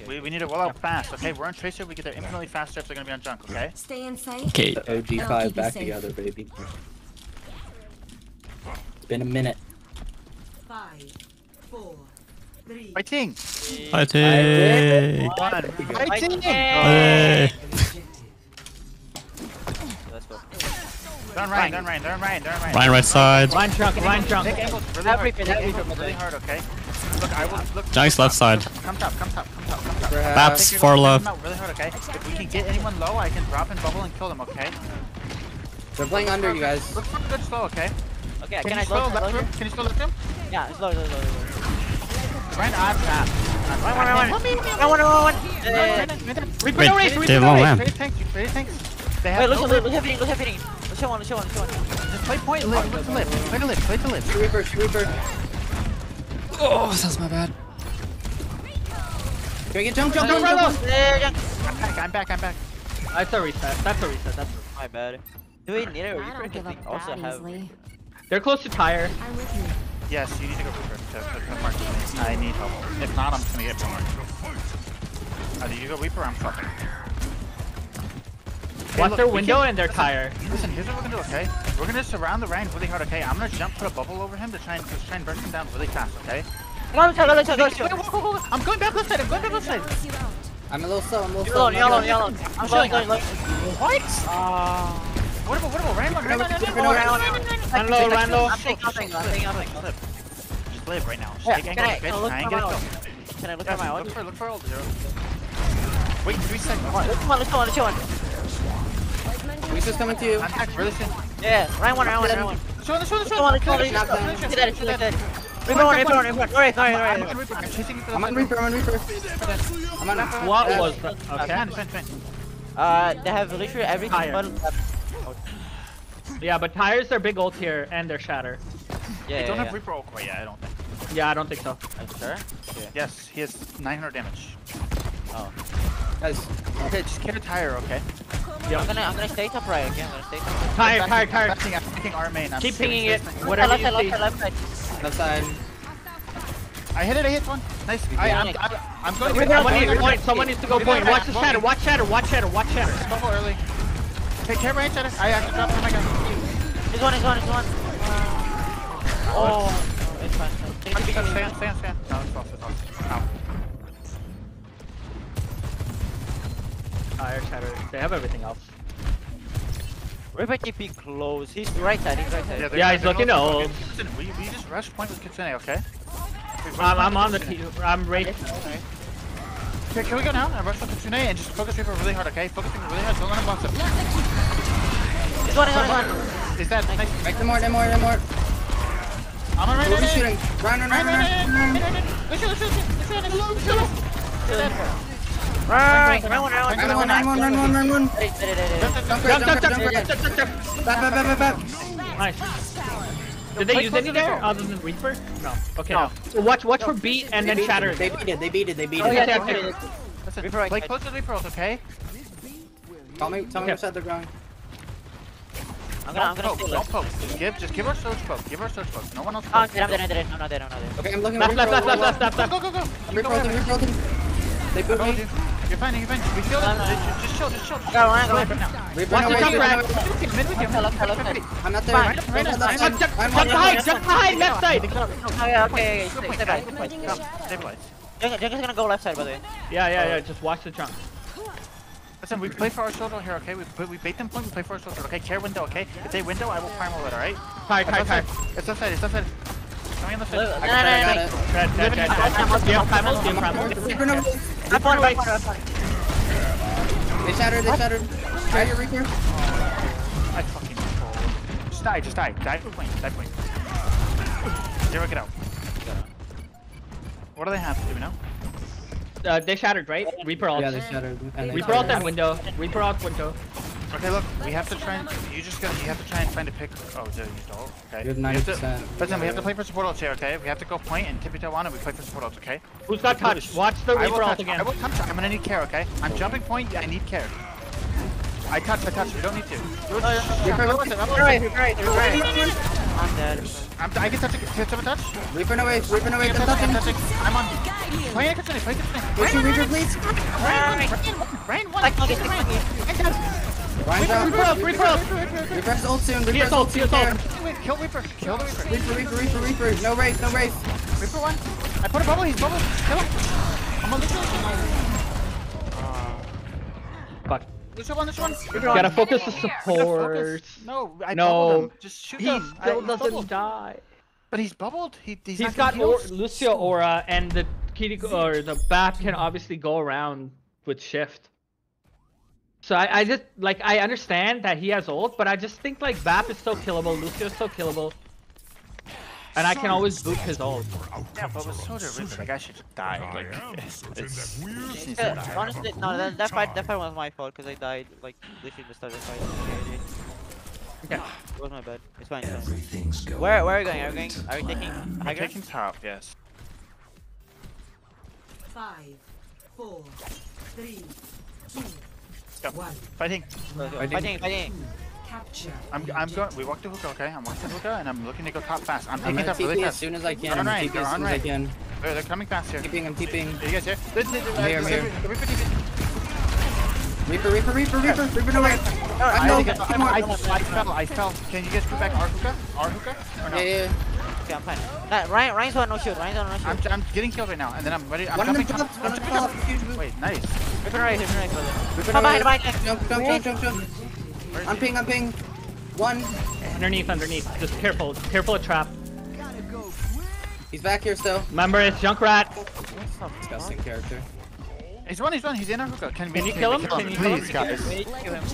Okay. We need to roll out fast, okay? We're on Tracer, we get there infinitely faster if they're gonna be on Junk, okay? Stay inside. Okay. OG5 back together, baby. It's been a minute. 5, 4, 3. Fighting! Fighting! Fighting! Hey! They're on Rein, they're on Rein. Rein right side. Rein trunk, Rein trunk. Everything really hard, okay? Look, I will look. Junk's left side. Come top. Baps for love. Really hard, okay? If we can get anyone low, I can drop and bubble and kill them, okay? They're playing under, you guys. Look for good slow, okay? Okay, can I slow left room? Can you slow left room? Yeah, slow. Rein on Baps. One. Reaper, no race, Reaper, no race. Trade tanks. Wait, look at hitting. Let's show one. Just play point, play to live. Reaper. Oh, that's my bad. Can we get jump, right low! I'm back. That's a reset. That's my bad. Do we need a Reaper? We also have... They're close to tire. I'm with you. Yes, you need to go Reaper to mark. I need help. If not, I'm just gonna get one more. Either you go Reaper or I'm fucking. Watch their window and their tire. Listen, here's what we're gonna do, okay? We're gonna surround the Rein really hard, okay? I'm gonna jump, put a bubble over him to try and burst him down really fast, okay? I'm going back left side, I'm a little slow. You're alone. I'm going. What? What about Rein low? I'm just live right now. Can I look at my own? Look for old zero. Wait 3 seconds. Let's go on. Reaper's coming to you. Yeah, Rein one. I'm on Reaper. What was that? Okay. They have literally everything but... Yeah, but tires are big ult here, and they're shatter. Yeah, they don't have Reaper ult quite yet, I don't think. Yeah, I don't think so. Are you sure? Yes, he has 900 damage. Oh. Guys, okay, just get a tire, okay? Yo. I'm gonna stay top right again. Tired. I'm picking our main. Keep pinging it. Whatever you see. Left side. I hit one. Nice. I'm going to. Someone needs to point. Someone needs to go point. Watch the shatter. Watch shatter. Bubble early. Take care, right shatter. I actually dropped. Oh my god. He's one. Oh. It's fine. Stay on. No, it's off. Tire shatter. They have everything else. Reaper TP close. He's right side. Yeah, he's looking old. Listen, we just rush point with Kitsune, okay? I'm on the team. I'm right. Okay, can we go down and rush with Kitsune and just focus Reaper really hard, okay? Don't let him box up. He's one. Is that nice? Make them more. I'm on right. We're shooting. Run. Run! Jump! Nice. Did they use any there other than Reaper? No. Okay. Watch for beat and then shatter. They beat it. Oh yeah. Reaper, play close to Reaper, okay? Tell me what's at the ground. I'm gonna don't poke. Just give our search poke. No one else. I'm not there. Okay, I'm looking. Left. Go. They put me. You're fine. We killed him. Just chill. Go on. Watch the jump rack. I'm not there. Jump behind. Left side. Okay. Stay back. Stabilize. Junk is gonna go left side, by the way. Yeah. Just watch the jump. Listen, we play for our shoulder here, okay? We bait them point, we play for our shoulder, okay? Care window, okay? If they window, I will primal it, alright? Hi. It's left side. They shattered. Try your Reaper. I fucking control. Just die. Die for point. Zero, get out. What do they have to do now? They shattered, right? Reaper ult. Yeah, they shattered. Reaper ult and window. Okay, look, we have to try and... You have to try and find a pick... Oh, dude, you don't. Okay. You have 90%. Listen, we have to play for support ults here, okay? We have to go point and tippy toe on and we play for support ults, okay? Who's got touch? Watch the Reaper ult again. I will touch. I'm gonna need care, okay? I'm jumping point, I need care. I touch. We don't need to. You're right. I'm dead. I can touch it. Can someone touch? Reaping away. Reaping away. I'm touching. I'm on. Play Kitsune. Play Kitsune. Get you, Reaper, please. Rein one. I can't get Reaper. Reaper. Reaper's ult soon. Reaper's ult soon. Kill Reaper. Kill the Reaper. Reaper. No race. No race. Reaper one. I put a bubble. He's bubble. Kill him. I'm on this one. Fuck. Lucio on this one. Gotta focus the support. No, I doubled him. Just shoot him. He still doesn't die. But he's bubbled. He's got Lucio aura, and the Kiriko or the Baps can obviously go around with shift. So I just like I understand that he has ult, but I just think like Baps is so killable, Lucio is so killable, and I can always boot his ult. Yeah, but with Soldier, like I should die. Like, it's honestly, no, that fight was my fault because I died like literally the start of the fight. Okay, it was my bad. It's fine. Everything's going. Where are we going? Are we taking? Are we taking top? Yes. 5, 4, 3, 2, 1. Fighting. Capture. I'm going. We walked to Hookah, okay? I'm walking to Hookah, and I'm looking to go top fast. I'm taking top really fast. As soon as I can. They're on right. They're coming fast here. I'm keeping. Are you guys here? I'm here. Reaper no way. I fell. Can you guys go back Hookah? Or no? Yeah. Okay, I'm fine. Ryan's on no shield. I'm getting killed right now, and then I'm ready. I'm jumping top. Wait, nice. Reaper right, Reaper right. Come behind. Jump. I'm ping. One. Underneath. Just careful. Careful of trap. He's back here still. Remember, it's Junkrat. Disgusting character. He's one. He's in our Hookah. Can you kill him? Please, guys. We need to kill him.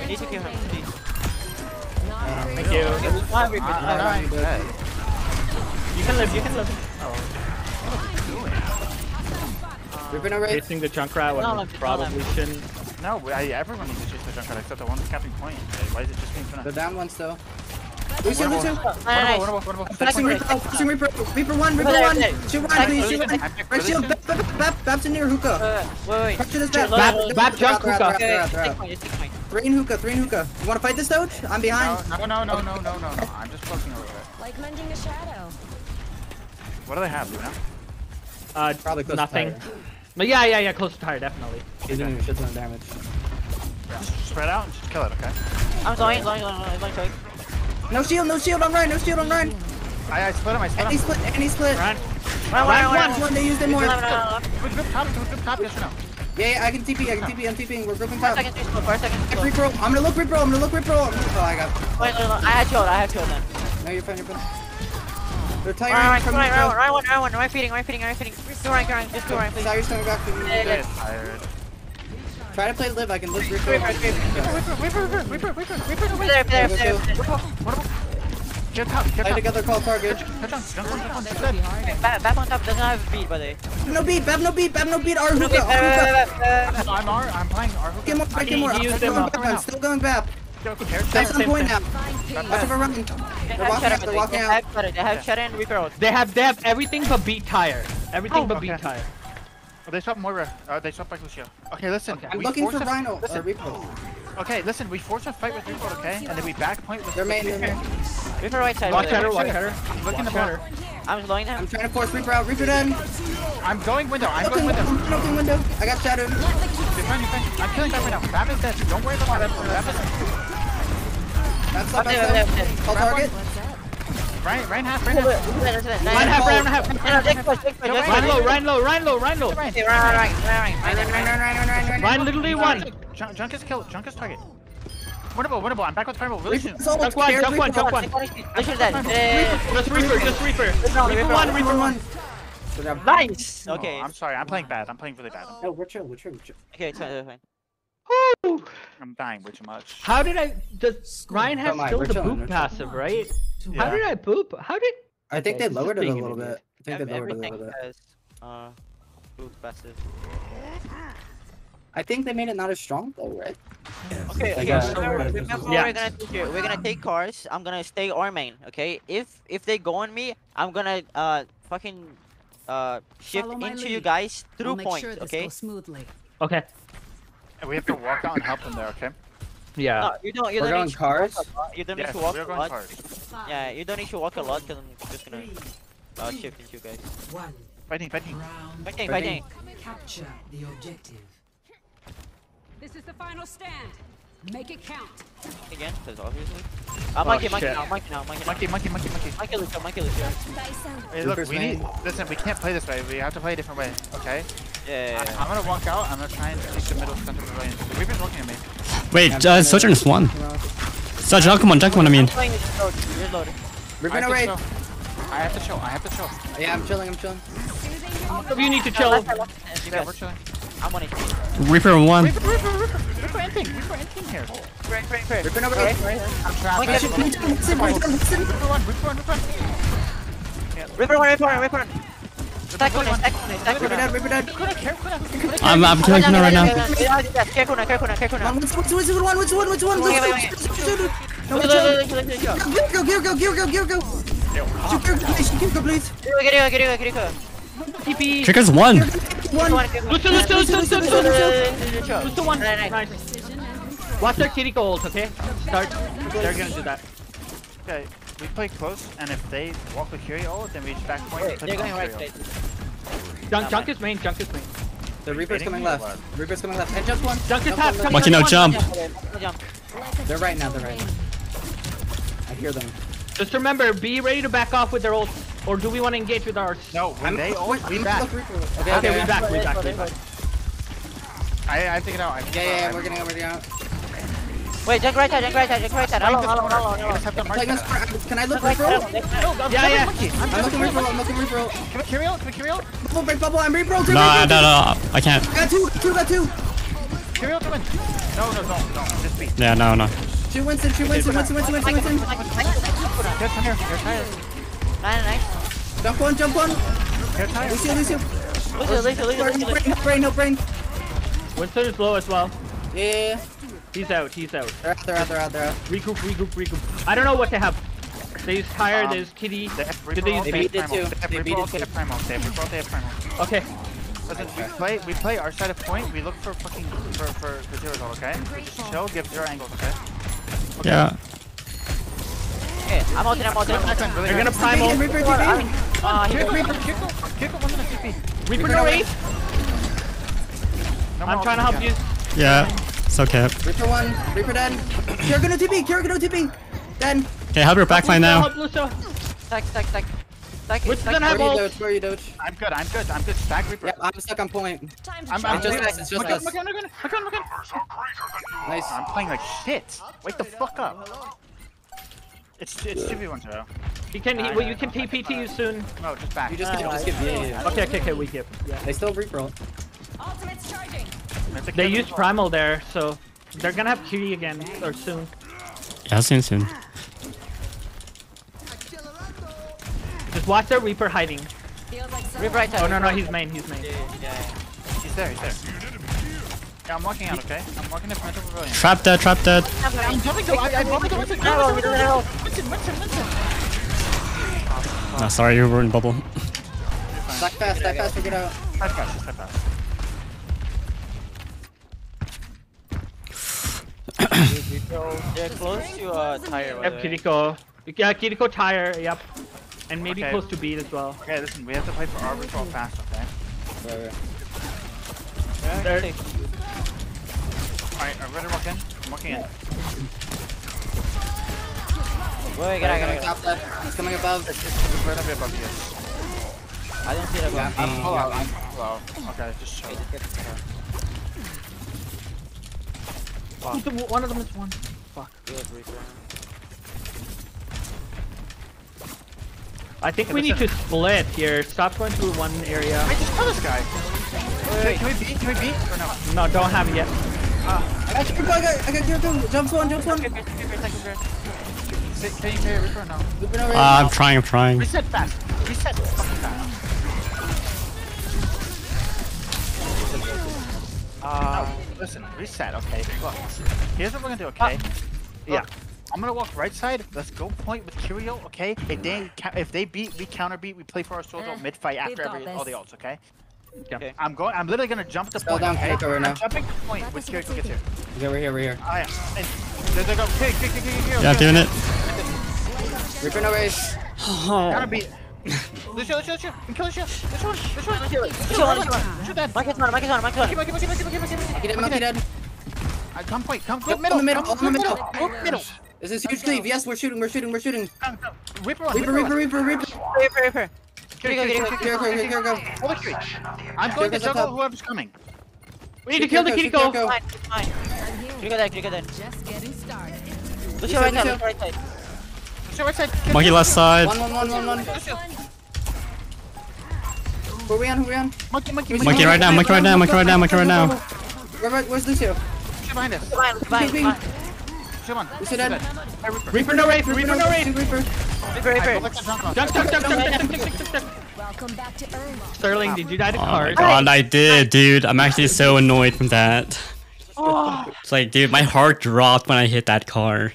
Thank you. You can live. Oh. We're gonna race. Facing the Junkrat when we probably shouldn't. No, everyone needs to chase the Junkrat except the one with Captain Point. Why is it just being finished? The down one's though. Lucio! Flashing Reaper! Reaper 1! Shoot 1, please! Red shield! Baps in near Hookah! Wait. Baps jump Hookah! Rein Hookah! You wanna fight this though? I'm behind! No. I'm just closing a little bit. Like mending a shadow. What do they have, Luna? Probably close nothing. But yeah, close to tire, definitely. He's doing a shit ton of damage. Just spread out and just kill it, okay? I'm going. No shield, I'm right. I split him. And he split. Run, they used it more. We're top, yes or no? Yeah, I can TP, I'm TPing, we're grouping top. First, I can. I'm gonna look Reaper. Oh, I got it. Wait, I have shield then. No, you're fine. They're tired. Right, am I feeding? Just go right, please. Tire's coming back to me. Tired. Try to play live, I can live. Reaper! There. Get top. Play together, call target. Bab on top doesn't have a beat, by the way. Bab no beat, our Hookah. I'm playing our Hookah. Get more. I'm still going Bab. That's on point now. Watch over running. They're walking out. They have Shadow and Reaper out. They have everything but beat tire. Oh, they swapped Moira. They swapped back Lucio. Okay, listen. Okay. I'm looking for Rhino or Reaper. Okay, listen. We force a fight with Reaper, okay? And then we backpoint with Reaper. Reaper right side. Watch header. I'm looking at the water. I'm just lowing down. I'm trying to force Reaper out. Reaper down. I'm going window. I'm looking window. I got shadowed. I'm killing that right now. Bab is dead. Don't worry about that. That's all target. Right half. Ryan low. Ryan literally won. Junk is target. Winnable. I'm back with Primal. Really soon. Jump one. Just Reaper. Reaper one. Nice. Okay. I'm sorry. I'm playing bad. I'm playing really bad. No, we're chill. Okay, it's fine. I'm dying way too much. How did I? Does Ryan have still the boop passive, right? Yeah. How did I boop? How did? I think they lowered it a little bit. Boop passive. I think they made it not as strong though, right? Okay, remember. We're gonna take cars. I'm gonna stay our main. Okay, if they go on me, I'm gonna shift into you guys through point. Okay. Okay. We have to walk out and help them there, okay? Yeah. No, you don't. We're going cars. You don't need to walk. We're going cars. Yeah, you don't need to walk a lot because I'm just gonna shift into you guys. Fighting. Capture the objective. This is the final stand. Make it count. Again, because obviously. Monkey, Lucio. Hey, look, we need. Listen, we can't play this way. We have to play a different way. Okay. Yeah. I'm gonna walk out. I'm gonna try and take the middle center of the lane. The Reaper's looking at me. Wait, Sojourn is one. Sojourn, come on. I mean. Reaper, no raid. I have to chill. Yeah, I'm chilling. You need to chill. Yeah, we're chilling. I'm on it. Reaper one. Reaper anything here. Reaper number eight. I'm trapped. Reaper one. Stack on it. I'm killing Kuna right now. Care Kuna. Which one? Go. Kiriko, please. Kiriko. Kiriko's one. Lucio one. Nice. Watch their Kiriko ult, okay? Start. They're gonna do that. Okay, we play close, and if they walk with Kiriko ult, then we just back point. They're going right. Junk is main. The Reaper's coming left. And just one. Junk is half. Lucky no jump. They're right now. I hear them. Just remember, be ready to back off with their ult. Or do we want to engage with ours? No, we back. Okay, we back. I think it out. Yeah, we're getting out. Wait, Junk right side. Hello. Can I look right for ult? Yeah. I'm looking for ult. Can we carry ult? Bubble, I'm re-pro. No, I can't. Got two. Carry ult, come in. No. Just beat. Yeah, no. Two Winston. Come here. You're tired. Nice. Jump on. Lucio. No brain. Winston is low as well. Yeah. He's out. They're out. Regroup. I don't know what they have. They use Tire, they use Kitty. They beat it too. They have primal. Okay. Listen, we play our side of point. We look for fucking for zeros all, okay? Show, give zero angles, okay? Yeah. Okay, I'm ulting. They're gonna primal. Reaper, what's gonna TP? Reaper no raid. I'm trying to help you. Yeah, it's okay. Reaper dead. Kiriko TP. Dead. Okay, help your backline now. Stack. Which doesn't have ult. I'm good. Stack Reaper. Yep, I'm stuck on point. It's just us. Look in. Nice. I'm playing like shit. Wake the fuck up. It's 2v1. You can PPT you soon. No, just back. You just give. Yeah. Okay, we give. Yeah. They still reroll. Ultimate's charging. They used primal there, so they're gonna have Kitty again or soon. Yeah, soon. Just watch their Reaper hiding. Reaper right side. Oh no, he's main. Yeah. He's there. Yeah, I'm walking out, okay? I'm walking in front of the pavilion. Trap dead. I'm jumping though, I'm probably going to kill him. Listen. No, sorry, you were in bubble. Stack fast, figure it out. Stack fast. They're close to Tire. Yep, Kiriko. Yeah, Kiriko Tire, yep. And maybe close to beat as well. Okay, listen, we have to play for our resolve fast, okay? Right. Alright, I'm ready to walk in. I'm walking in. Wait, get out. He's coming above. It's right up here above you. I don't see it above. Yeah, I'm low. Okay, just chill. Wow. One of them is one. Fuck. I think we need to split here. Stop going through one area. I just killed this guy. Wait. Can we beat? Or no, don't have it yet. I got you. Jump one. Can you carry Reaper or no? I'm trying. Reset fast. Listen, reset, okay. Look, here's what we're gonna do, okay? Yeah. I'm gonna walk right side. Let's go point with Kiriko, okay? If they beat, we counter beat. We play for our Soldier mid fight after all the ults, okay? Okay. I'm literally gonna jump the point. Down, okay? I'm jumping the point with Kiriko gets here. He's over here. Oh yeah. There they go. Kick. Yeah, I'm doing it. Reaper no race. Gotta be. Lucio. Kill Lucio. This one. Kill it. Shoot that. Monkey's on. Get it, monkey dead. Come quick. Middle. This is huge cleave. Yes, we're shooting. Reaper. Kiriko. I'm going to double whoever's coming. We need to kill the Kiriko. Fine. Kiriko dead. Just getting started. Lucio right side. Monkey left side. One. Who are we on? Monkey right now. Where's Lucio? Behind us. Fine. Come on. Lucio dead. Reaper no raid. Welcome back to Irma. Sterling, did you die to card? Oh my god, I did, dude. I'm actually so annoyed from that. It's like, dude, my heart dropped when I hit that car.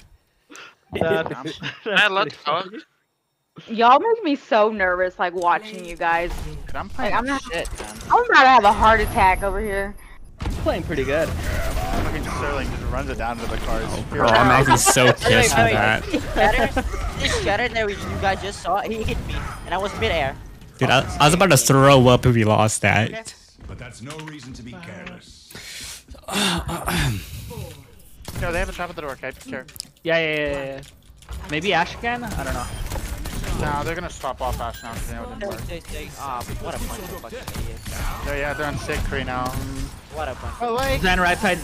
Y'all make me so nervous, like, watching you guys. I'm about to have a heart attack over here. I'm playing pretty good. Sterling just runs it down to the cars. Bro, I'm actually so pissed for that. This shatter there you guys just saw, he hit me, and I was mid-air. Dude, I was about to throw up if we lost that. Okay. But that's no reason to be careless. No, they have a trap at the door, okay? Sure. Yeah. Maybe Ash again? I don't know. No, they're gonna swap off Ash now because they know it didn't work. What a bunch of fucking idiots. Yeah, they're on sick right now. What a bunch. Oh wait! Zan right side.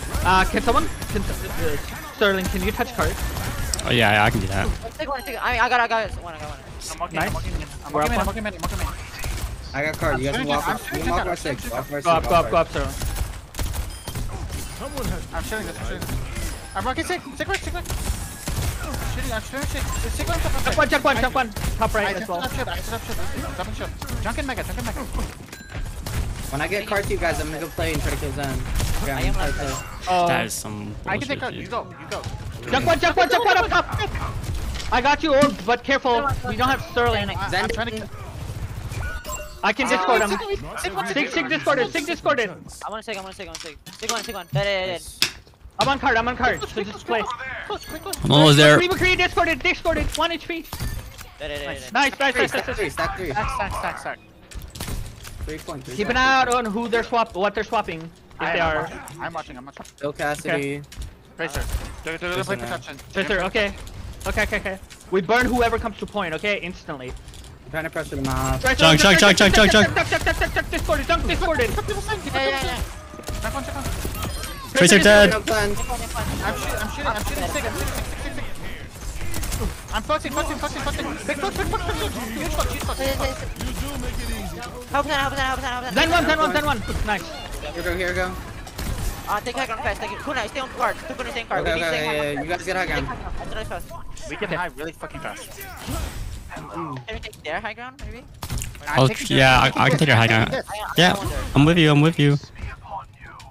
Sterling, can you touch cards? Oh yeah, I can do that. One second. I got it. I'm walking in. I got card. You guys can walk right side. Go up, Sterling. I'm shooting this. I'm rocking sick. Sick right. Jump one. Top right as well. Junk and mega. When I get card to you guys, I'm gonna go play and try to kill Zen. That is some bullshit. I can take card. You go. Junk one up top. I got you, Orb, but careful. We don't have Sterling. I'm trying to kill. I can discord him. Sig discorded. I wanna sig. Sig one. Dead. I'm on card. So just play. I'm almost there. Discorded. 1 HP. Nice. Stack three. Stack. 3.3. Keep an eye out on who they're swapping. If they are. I'm watching. Bill Cassidy. Tracer. They're playing protection. Tracer, okay. Okay. We burn whoever comes to point, okay? Instantly. I'm trying to pressure them off. Junk. Discorded. Yeah. Jump on. Tracer dead. I'm shooting. I'm fucking. Big fuck. Huge fuck. Help that. Then one. Nice. Here we go. Take high ground fast. Kunai, stay on guard. Okay. You guys get high ground. We can high really fucking fast. Everything there, high ground maybe? Yeah, I can take your high ground. Yeah, I'm with you.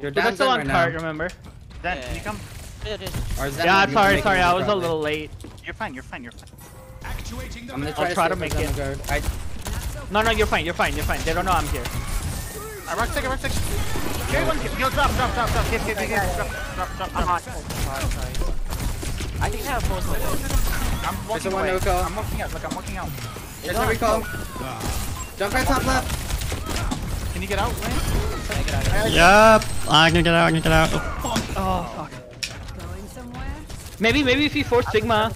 That's still on card, remember? Zen, can you come? Yeah, sorry, I was a little late. You're fine. I'll try to make it. No, you're fine. They don't know I'm here. I rock sick. Drop. Get, drop. I'm hot. I think I have force. I'm walking out. There's no recall. Jump right top left. Can you get out, Wayne? Yep, I can get out. Oh fuck. Going somewhere? Maybe if you force Sigma.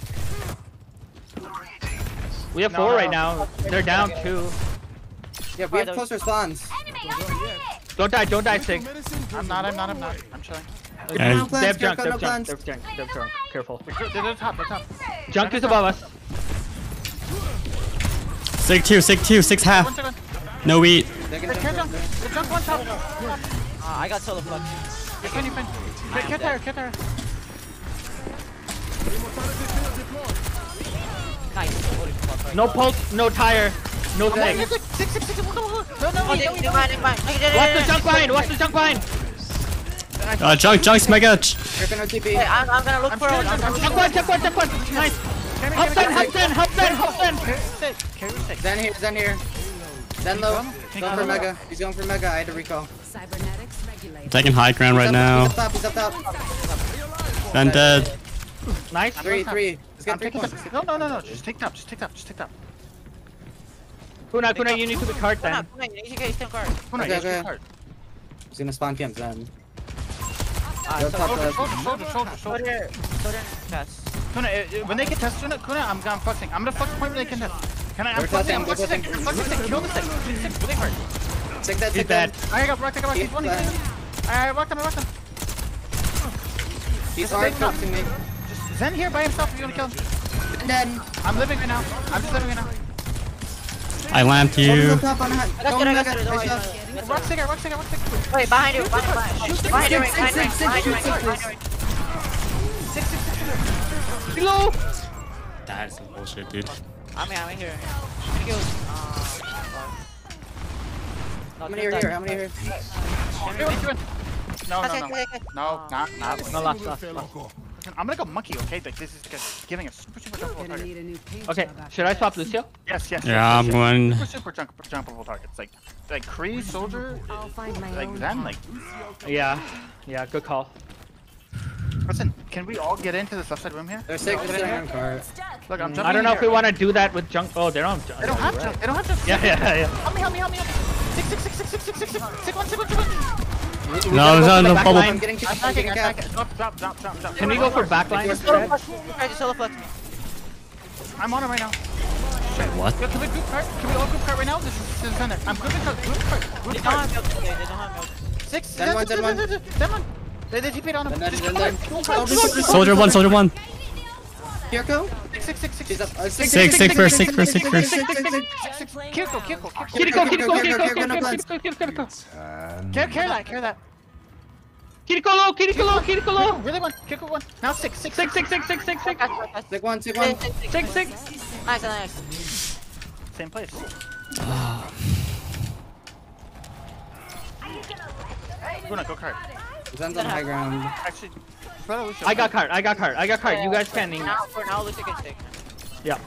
We have four right now. They're down two. Yeah, we have close response. Don't die, Sig. I'm not. I'm chilling. They have junk. Careful. They're top. Junk is above us. Sig two, six half. No eat. The junk on top. I got solo plug. Get her. Nice. No pulse, no tire, no thing. No. Watch the junk behind. Junk's mega. I'm gonna look for it. Junk one. Nice. Help them. Zen here. Zen low. Going for mega. He's going for mega. I had to recall. Taking high ground right now. He's up top. Zen dead. Nice. Three. Let's get 3 points. No. Just take top. Kuna, you need to be card then. Kuna, you need to get card. He's gonna spawn camp then. Soldier, test. Kuna, when they can test, Kuna, I'm gonna fuck thing. I'm gonna fuck the point where they can test. Can I? I'm fucking this thing. Kill this thing. Really hard. Take that. He's dead. I got rocked. He's one. I rocked him. He's hard copying me. Zen here by himself if you want to kill him. Then I'm living right now. I lamped you. Rock sticker. Wait, behind you. Behind you. Below. That is some bullshit, dude. I'm here. I'm here. No, not last. I'm gonna go monkey, okay? Like, this is giving a super jumpable target. Okay, should I swap Lucio? Yes. Yeah, I'm going. Super jumpable targets. Like Kree, Soldier, like Zen, like. Yeah, good call. Listen, can we all get into this left side room here? There's six in here. Look, I'm jumping. I don't know if we want to do that with Junk. Oh, they don't have Junk. They don't have Junk. Yeah. Help me. Six, one. No, there's not enough bubble. I'm attacking. Drop. Can we go for backline? I'm on it right now. Wait, what? Can we group cart? Can we all group cart right now? This is center. I'm grouping cart. They don't have milk today. They don't have milk. Six. That one. They TP'd on him. Soldier one. Kiriko? Six first. Kiriko. Care that. Kiriko low. Really one. Now six. One. Six. Nice. Same place. Gonna go card. Zen's on high ground. Actually. I got card. You guys can need me. For now, Lucio can take. Yeah.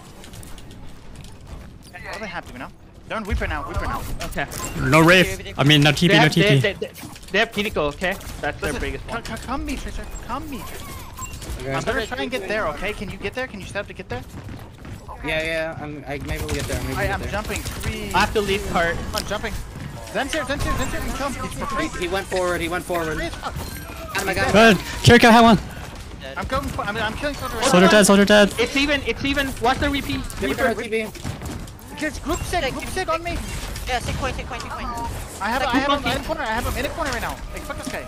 I'm happy now. They're on Reaper now. Okay. No Rift. I mean, no TP. They have Kiriko, okay? That's their biggest one. Come, Tracer. Okay. I'm gonna try and get there, okay? Can you get there? Can you step to get there? Yeah. I maybe will get there. I'm jumping. I have to leave card. I'm jumping. Zen's here. He went forward. Oh my god. Good. Kiriko had one. I'm killing Soldier dead. It's even. Watch the repeat. Group sig on me. Yeah, sig point. I have him in a corner right now. Like, fuck this guy.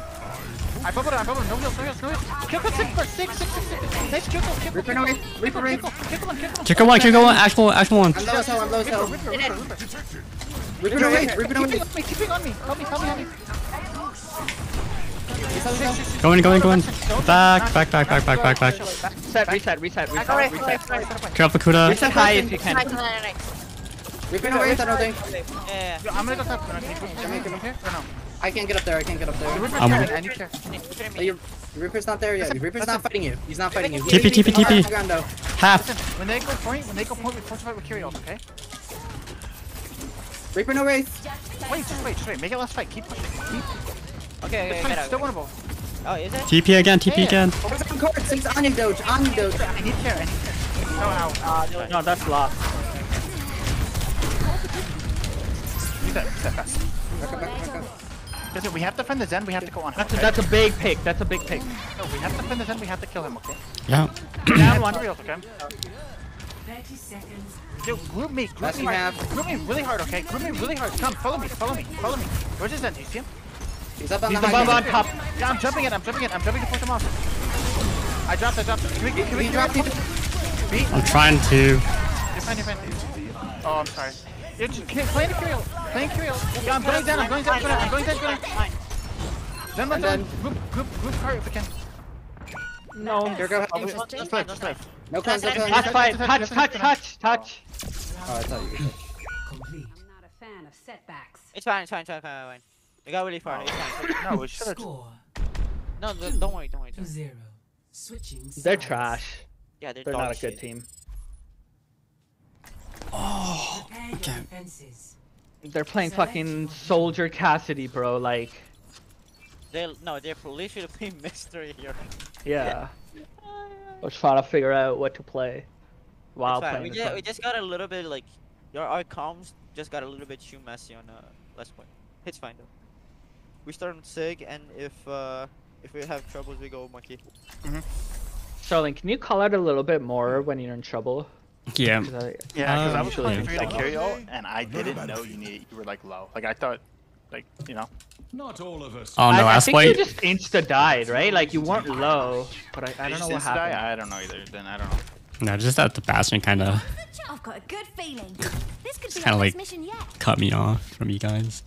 I bubbled. No heals. Kiriko sig first. Nice Kiriko. Reaper. Kiriko one. Actual one. I'm low as hell. Reaper away. Keeping on me. Help me. Go in. Back. Reset. Drop the Kuda. Reset high if you can. Yeah. I'm gonna go top. I can't get up there. Reaper's not there yet. Reaper's not fighting you. He's not fighting you. TP. Half. When they go point, we force fight with Kiriko, okay? Reaper no wraith. Wait. Make it last fight. Keep pushing. Okay, it's still winnable. Oh, is it? TP again. On doge. I need care. No, that's lost. Listen, we have to defend the Zen, we have to go on. That's a big pick. No, we have to defend the Zen, we have to kill him, okay? Yeah. Down one. Okay. 30 seconds. Yo, group me really hard, okay? Come, follow me. Where's the Zen? Do you see him? He's up on top. Yeah, I'm jumping to push him off. I dropped. Can we drop him? I'm trying to. You're fine. Oh, I'm sorry. You're just playing the Kiriko. Yeah, I'm going down. Then group card if we can. No. Here go. Just left. No cleanse. Touch. Oh, I thought you were complete. I'm not a fan of setbacks. It's fine. They got really far. No, we should. No, don't worry. Zero. Switching. They're trash. Yeah, they're not a good team. Oh, okay. They're playing fucking Soldier Cassidy, bro. Like. They're literally playing mystery here. Yeah. We're trying to figure out what to play while playing. We just got a little bit like, our comms just got a little bit too messy on last point. It's fine though. We start on Sig, and if we have troubles, we go Monkey. Mm-hmm. Sterling, can you call out a little bit more when you're in trouble? Yeah. Because I was playing for you to Kiriko, and I didn't know you needed. You were like low. Like I thought, like you know. Not all of us. Oh no, last fight. I think you just insta died, right? Like you weren't low, but I don't know what happened. I don't know either. Then I don't know. No, just that the Bastion kind of. I've got a good feeling. This could be kind of like cut me off from you guys.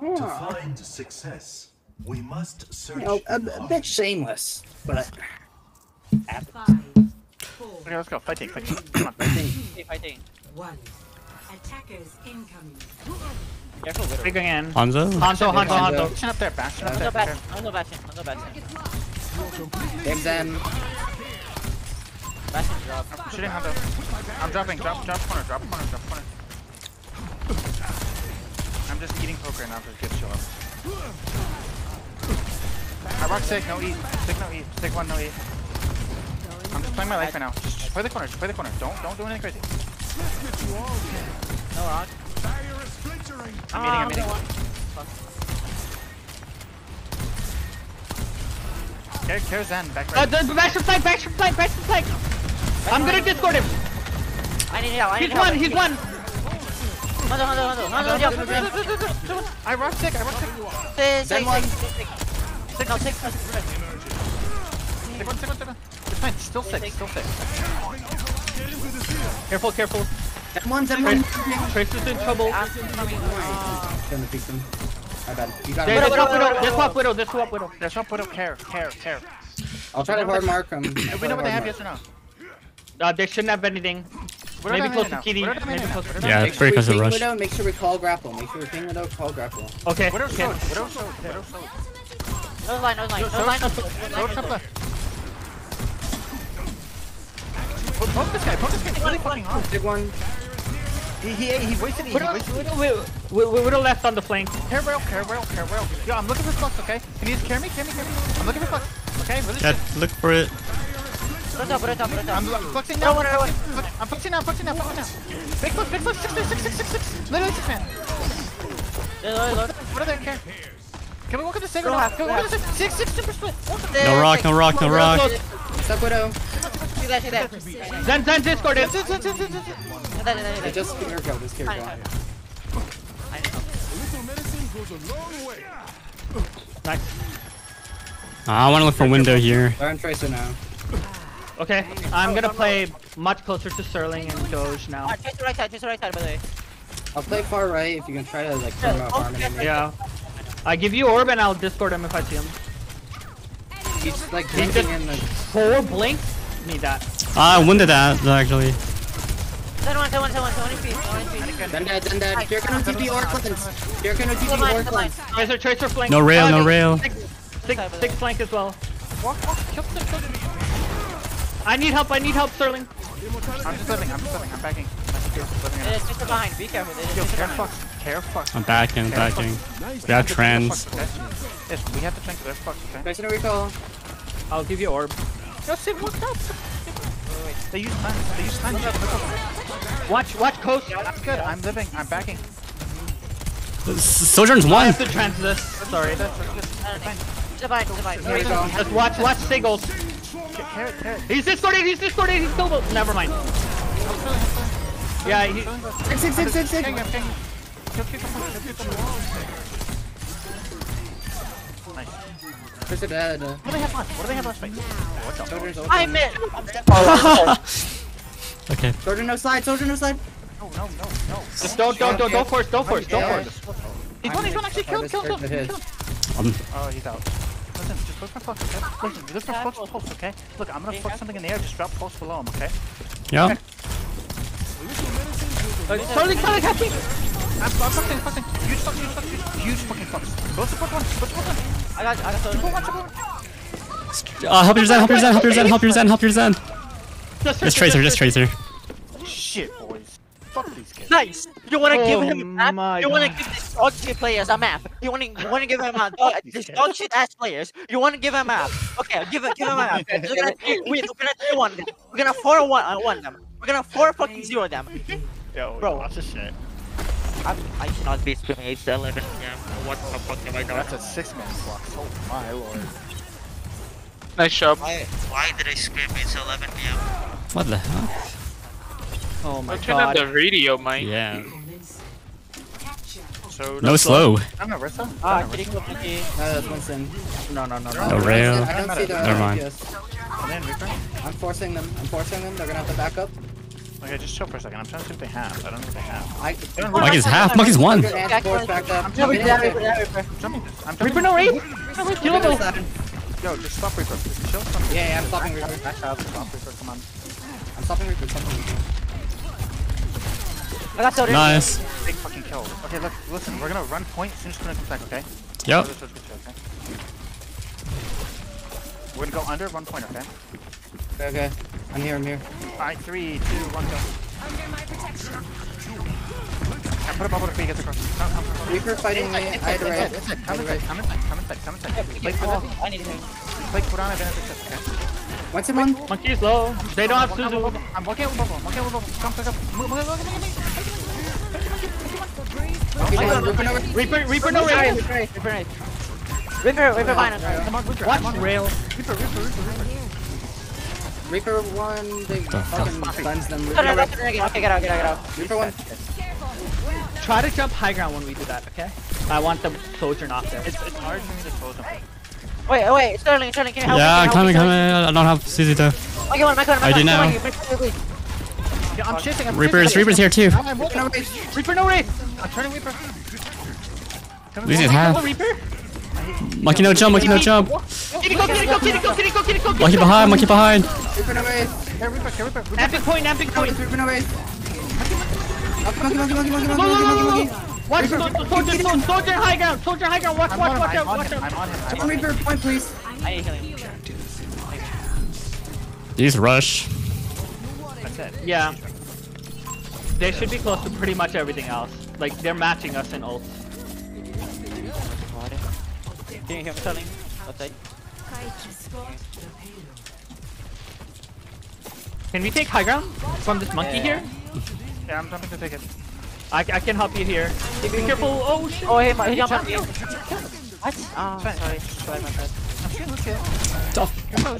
To find success, we must search. You know, a bit shameless, but. Okay, let's go. Fighting, fighting, come on, fighting. Hey, fighting. One. Attackers incoming. Careful, literally. Big again. Hanzo. Bastion up there, Bastion up there. Hanzo, Bastion. Take them. Bastion drop. I'm shooting Hanzo. I'm dropping. Drop corner. I'm just eating poker now to get chill up. I rock Sig, no eat. Sig, no eat. Sig, one, no eat. I'm just playing my life right now. Just play the corner. Don't do anything crazy. No rock. I'm eating. Care Zen, back right. Back to flank. I'm gonna discord him. I need help. He's one. Hold on. I rushed it. Six. It's fine, still six. Careful. That one. Tracer's in trouble. Gonna pick them. There's swap widow. Care. I'll try to hard mark them. We know what they have, yes or no? They shouldn't have anything. Maybe close to Kitty. Yeah, it's pretty close to rush. Make sure we call grapple. Okay. Widow sold. No line. Poke this guy. Really fucking hard. Big one. He wasted it. Widow left on the flank. Care rail. Yo, I'm looking for flux, okay? Can you just carry me? I'm looking for flux, okay? Really? Yeah, look for it. Widow top. I'm fluxing now. Big flux. Six. Literally six, man. What are they? Care. Can we walk at the same? Six, super split. No rock. Stuck Widow. Zen, Discord it! Just Kiriko, just Kiriko. Nice. I want to look for window here. They're on Tracer now. Okay, I'm gonna play much closer to Sterling and Doge now. Tracer right side, by the way. I'll play far right if you can try to like turn off harmony. Yeah. I give you orb and I'll Discord him if I see him. He's like blinking in the... Four blinks? Need that. I winded that actually. Then Kiriko TP or cleanse. Tracer flank. No rail. Six flank as well. I need help, Sterling. I'm just living. I'm backing. It's just behind. Be careful. Care fuck. I'm backing. We have trends. Yes, we have to tank their fuck. Tracer recall. I'll give you orb. Yo, Sig, what's up? Wait. They use stun. Watch coast. Yeah, that's good. I'm living. I'm backing. Sojourn's one. I have to trans this. Sorry. Divide. Just watch Sig ult. He's distorted. He's still ult. Never mind. Yeah, he... Sig. Nice. Dead. What do they have last fight? Oh, I missed! Okay. Soldier no slide! No. Just don't force. He's one actually killed. Oh, he's out. Listen, just look for flux. Look for flux, okay? Look, I'm gonna flux something in the air, just drop pulse below him, okay? Yeah. Soldier, catch me! I'm fucking. Huge fucking fucks. Go support one. I got help your Zen. Just Tracer. Shit, boys. Fuck these kids. Nice. You want to give him a map? You want to give these dog shit players a map? You want to give him a these dog shit ass players? You want to give him a map? Okay, give him a map. We're gonna 3-1 them. We're gonna 4-1 them. We're gonna 4-0 them. Yo, bro, lots of shit. I cannot be streaming 8 to 11 PM. What the fuck am I doing? That's a 6-man flux. Oh my lord. Nice job. Why did I scream 8 to 11 PM? What the hell? Oh my god. Turn on the radio, Mike. Yeah. So, no slow. I'm not Rissa. Ah, Kiriko Piki. No, that's Winston. No. No rail. I don't see the... Never mind. I'm forcing them. They're gonna have to back up. Okay, just chill for a second. I'm trying to see if they have. I don't know if they have. Mike is half. Mike is one. I'm jumping. Reaper, no rape. How we doing this? Yo, just stop Reaper. Just chill. Yeah, I'm stopping Reaper. Stop Reaper. Come on. I'm stopping Reaper. I got Sojourn. Nice. Big fucking kill. Okay, look, listen. We're gonna run point. Soon as we're gonna come back, okay? Yep. We're gonna go under 1 point, okay? Okay. I'm here. Alright, 3, 2, 1, go. Under my protection. I put a bubble to free, gets across. Reaper fighting me. Come inside. I need him. Play Kurana, Benefits, okay? What's him on? Monkey's low. They don't have to do. I'm walking out with bubble. Come pick up. Move. Reaper, no rail. Reaper, behind us. Come on, Reaper. Watch rail. Reaper. Reaper 1, they fucking guns them. Okay, get out. Reaper 1. Try to jump high ground when we do that, okay? I want the soldier not there. It's hard for me to close them. Wait, Sterling, can you help me? Yeah, coming. I don't have CZ though. Okay, I do now. Yeah, I'm shifting, Reaper's here too. Reaper, no raid! I'm turning Reaper. Lucy's half. Monkey no jump. Kiriko. Monkey behind. Reaper. Napping point. Monkey. Watch Soldier high ground. Watch out. Come on, Reaper, point please. I ain't healing. These rush. That's it. Yeah. They should be close to pretty much everything else. Like, they're matching us in ults. Can you hear me telling? Can we take high ground from this monkey here? Yeah, I'm jumping to take it. I can help you here. Be careful. Oh shit! Oh hey, my jump. What? Oh, sorry, my bad. I'm shooting Lucio. Tough.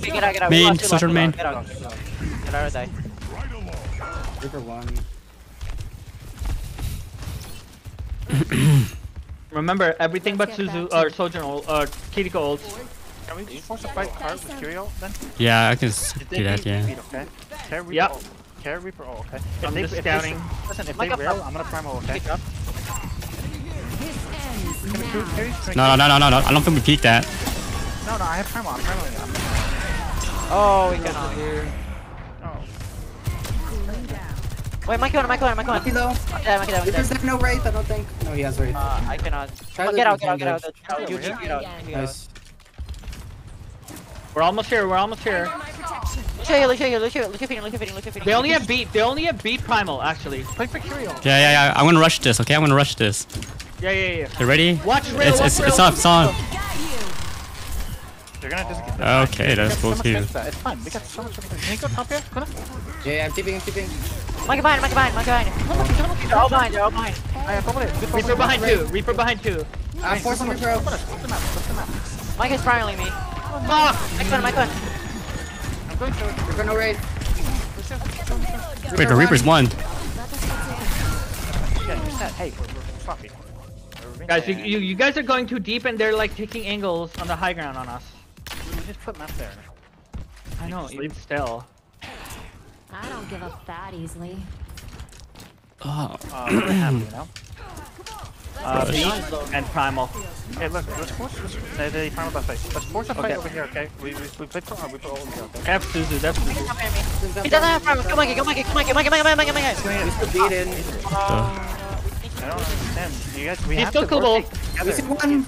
Get out. Main, Sojourn main. Get out or die. River 1. Remember, everything but Suzu or Sojourn or Kiriko ults. Can we force a fight hard with Kiriko then? Yeah, I can do that, yeah. Okay. Care Reaper ult, okay? I'm just scouting. Listen, if they rail, I'm gonna prime ult, okay? No, I don't think we peeked that. No, I have prime ult, I'm prime ulting it. Oh, we cannot here. Wait, Mike on. There's no wraith, I don't think. No, he has wraith. I cannot. Get out. You get out. Nice. We're almost here. Look at feeding. They only have beat primal, actually. Click for Curio. Yeah. I'm gonna rush this. Yeah. Okay, ready? Watch rail. It's up, it's on. You're gonna just get okay, that's cool too. It's fine, we got so much. Can you go top here? Yeah, I'm TPing. Mike behind. They're all behind. Reaper behind too. I'm forcing Reaper out. Mike is spiraling me. Mike on. I'm going to Reaper no raid. Wait, the Reaper's one. Hey, we're fucking. Guys, you guys are going too deep and they're like taking angles on the high ground on us. We just put map there. I know, even still. I don't give up that easily. Oh. And primal. Hey, look, let's force a fight over here, okay? We played for hard, we put all the stuff. F2, he doesn't have primal. Come on, he's still beaten. I don't understand. You guys, we have to work together. He's still one.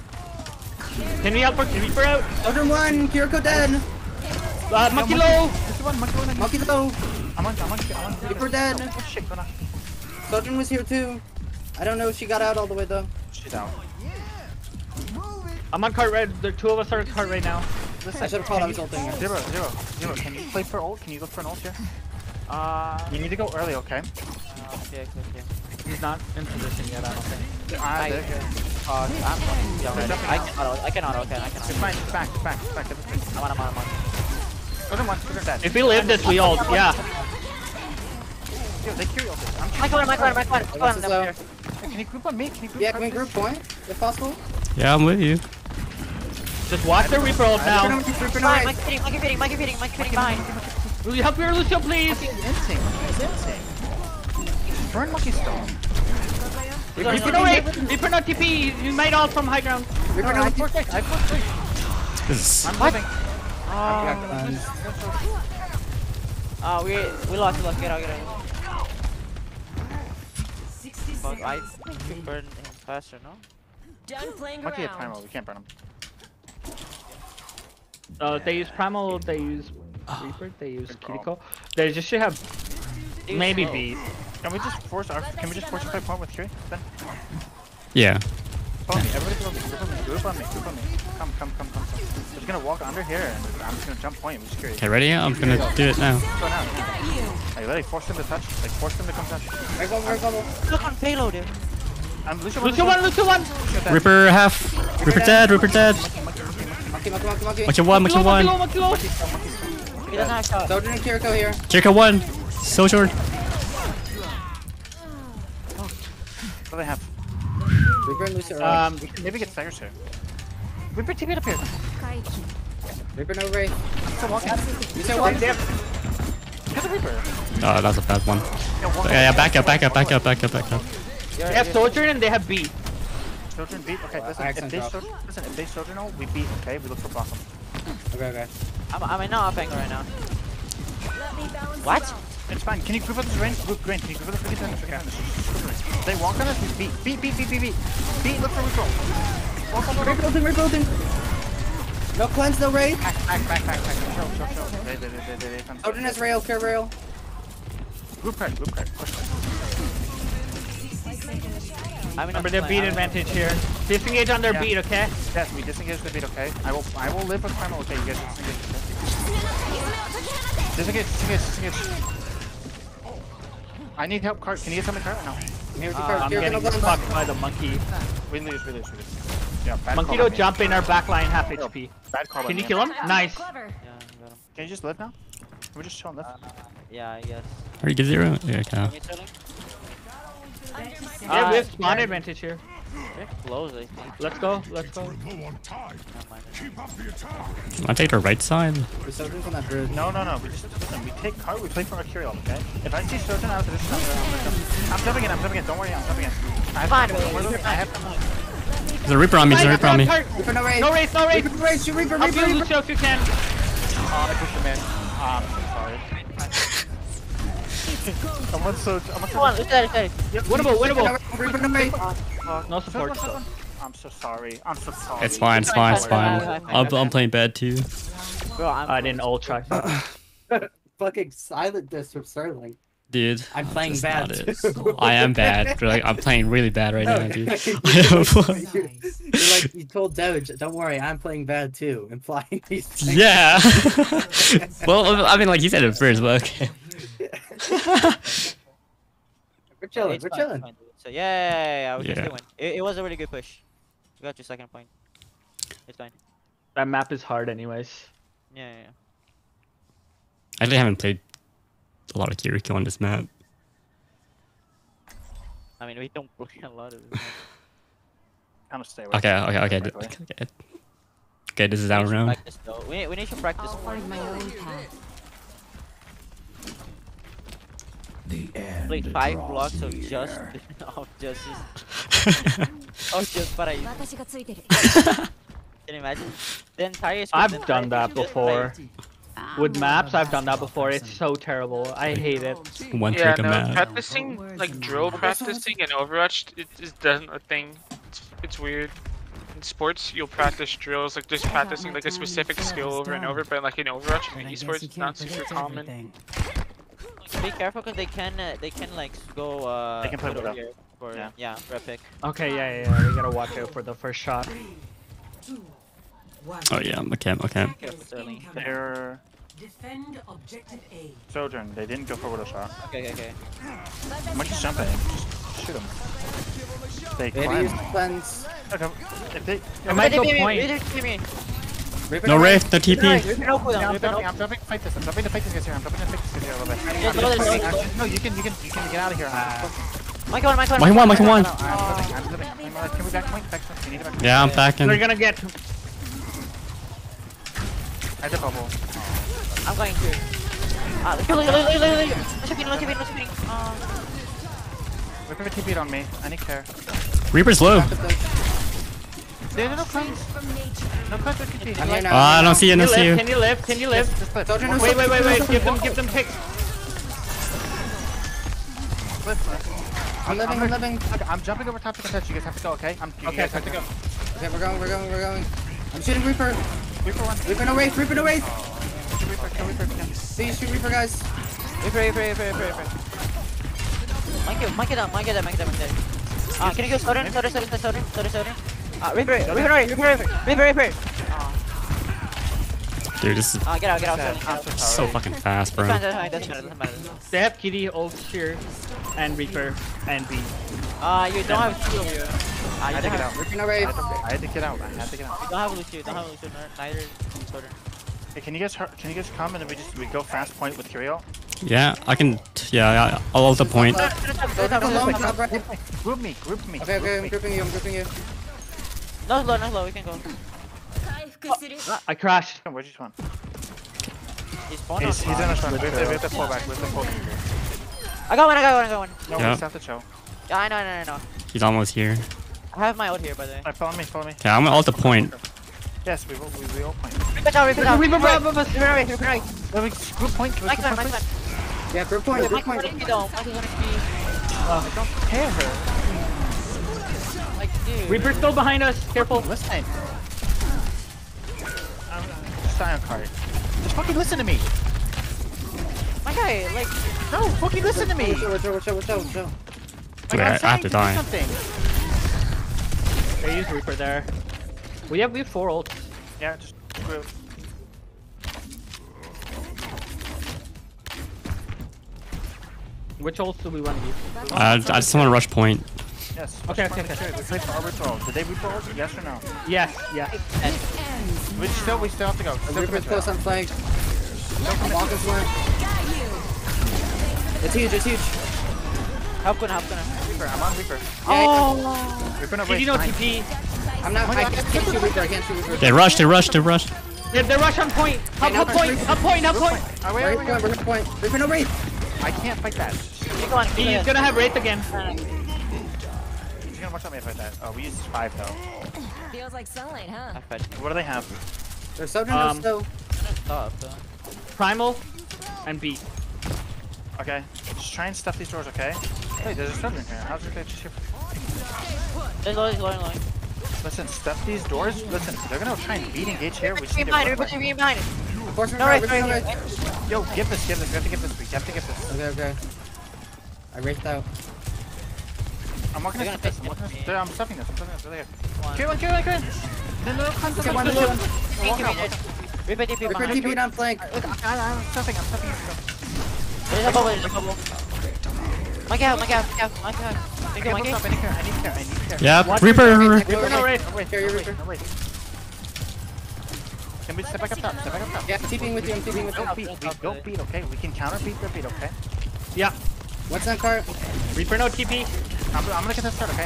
Can we help Reaper out? Other one, Kiriko dead. Monkey low. Monkey low. I'm on shit. Reaper dead. Oh, shit, gonna... Sojourn was here too. I don't know if she got out all the way though. She's out. I'm on cart red. The two of us are on cart right now. Listen, I should have called out something. Zero. Can you play for ult? Can you go for an ult here? You need to go early, okay? Okay. He's not in position yet, I don't think. I can auto. It's fine. I'm on. If he lived this, we ult, yeah. Dude, they carry ult this. My clan. Can you group on me? Can we group point? If possible? Yeah, I'm with you. Just watch the Reaper ult now. Mike is feeding. Will you help me or Lucio, please? It's insane. Burn Monkey Stone. Reaper no rate! Reaper no TP! You made all from high ground. Reaper no TP! I'm moving. We lost. Get out. But I can burn him faster, no? Done playing around. Monkey had Primal, we can't burn him. They use Primal, they use... Reaper, they use Kiriko. They just should have maybe beat. Can we just force our play point with Kiriko? Yeah. Follow me, everybody follow me. Group on me. Come. I'm just gonna walk under here and I'm just gonna jump point. I'm just curious. Okay, ready? I'm gonna do it now. I literally forced him to touch. Like, forced him to come touch. Right, look on payload, dude. Lucio one! Reaper half. Reaper dead. Monkey one. He doesn't have shot. Sojourn and Kiriko here. Kiriko one. Sojourn. Oh. What do they have? Reaper and Lucio. We can maybe get Tracer here. Reaper TP'd up here. Reaper no Ray. I'm still walking. Lucio one. There's a Reaper. Oh, that's a bad one. Yeah, back up. They have Sojourn and they have B. Sojourn beat? Okay, listen, if they Sojourn all, we beat, okay? We look for Blossom. Okay. I'm not up angle right now. What? It's fine. Can you group up this Rein? Can you group up this Rein? Okay. They walk on us. Beat. Beat. Look for neutral. Walk on the rebuilding. No cleanse, no raid. Back. Show. Odin has rail. Care rail. Group card. I remember their beat advantage here. Disengage on their beat, okay? Yes, we disengage the beat, okay? I will live with Primal, okay? You guys disengage. I need help, Cart. Can you get someone Cart? No. I'm getting fucked by the monkey. We lose. Yeah, bad monkey don't jump in our backline, half HP. Bad call. Can you kill him? Nice. Yeah, got him. Can you just live now? Can we just chill on this? Yeah, I guess. Are you good zero? Yeah, kind of. Yeah, we have spawn advantage here. Blows, I think. Let's go. I take the right side. No. We take cart, we play for our Curio, okay? If I see Sojourn out of this time, I'm jumping in. Don't worry. I have to. There's a Reaper on me. No race. I'll kill Lucio if you can. I pushed him in. I'm sorry. Winnable. No support. I'm so sorry. It's fine. I'm playing bad too. Bro, I didn't ult track. Fucking silent this from Sterling. Dude, I'm playing bad. I am bad. Like, I'm playing really bad right now, dude. You're like, you told Damage, don't worry, I'm playing bad too. Implying these things. Yeah. Well, I mean, like, you said it first, but okay. We're chilling. So yeah, I was just doing. It was a really good push. We got your second point. It's fine. That map is hard, anyways. Yeah. I actually haven't played a lot of Kiriko on this map. I mean, we don't play a lot of this map. Kind of stay away. Okay. This is our round. We need to practice more. Played 5 blocks of just but can you imagine? The entire I've done that before. With maps, I've done that before. It's so terrible. I hate it. One trick a map. Practicing, like drill practicing in Overwatch, it doesn't a thing. It's weird. In sports, you'll practice drills, like just practicing like a specific skill over and over, but like in Overwatch and esports, it's not super common. Be careful because they can like go. They can play with that. Yeah, yeah, red pick. Okay, yeah. We gotta watch out for the first shot. Oh yeah, I can't. They're... Defend objective A. Sojourn, they didn't go for with a shot. Okay. How much is jumping? Just shoot them. They climb. Okay, if they... I might go point. No Wraith, no TP. I'm dropping to fight this. I'm dropping to fight this here a little bit. No, you can get out of here. Mike one. Can we back? Yeah, I'm backing. They're gonna get... I have a bubble. I'm going to. Look. Reaper TP'd on me. I need care. Reaper's low. There's no claims. No claims with TP. I don't see you. Can you live? Just live. Wait. Give them picks. I'm living. Okay, I'm jumping over top to catch. You guys have to go, okay? I have to go. Okay, we're going. I'm shooting Reaper. Reaper no wraith! Kill Reaper. Please shoot Reaper, guys! Reaper. Might get up. Can you go Sojourn? Reaper! Dude, this is... Get out. So fucking fast, bro. They have Kitty, ult here, and Reaper, and B. You don't have two of you. I had to get out. I had to get out. We don't have Lucio, neither is Sojourn. Hey, can you guys come and then we go fast point with Kiriko? Yeah, I can. Yeah, I'll ult the point. Group me. Okay, I'm grouping you. No slow, we can go. I crashed. Where'd you spawn? He's in a shot. We have to pull back. I got one. No, we just have to chill. Yeah, I know. He's almost here. I have my ult here, by the way. Alright, follow me. Okay, I'm gonna ult the point. Yes, we will point. Reaper out! Group point. Yeah, group point. I don't care her. Like, dude. Reaper's still behind us, careful. Listen. Scion card. Just fucking listen to me. My guy, like... No, fucking listen to me! Watch out. Dude, I have to die. They use Reaper there. We have 4 ults. Yeah, just group. Which ults do we want to use? I just want to rush point. Yes. Okay. We played for Arbitral. Did they Reaper ult? Yes or no? Yes. We still have to go. Reaper's close on flank. It's huge. Help gonna. Reaper, I'm on Reaper. Oh! Reaper no TP. I can't shoot Reaper. They rushed. They rush on point. Up point. Wait. Reaper no Wraith. I can't fight that. He's gonna have Wraith again. He's gonna watch out me fight that. Oh, we used 5 though. Feels like sunlight, huh? What do they have? They're so Primal and beat. Okay, just try and stuff these doors, okay? Hey, there's a Sojourn here. How's it okay? Just here. There's low. Listen, stuff these doors. Listen, they're gonna try and beat engage here. We're behind it. Right. Yo, give this. We have to give this. Okay. I raced out. I'm walking this. I'm stuffing this. Right there. Kill one. No, one. Repeat on flank. I'm stuffing. There's a bubble. Mike out. I need care. Yeah, Reaper no Wraith. Wait, Reaper. Can we step back up top? Yeah, I'm TPing with you. Don't beat, okay? We can counter beat, okay? Yeah. What's that card? Reaper no TP. I'm gonna get this card, okay?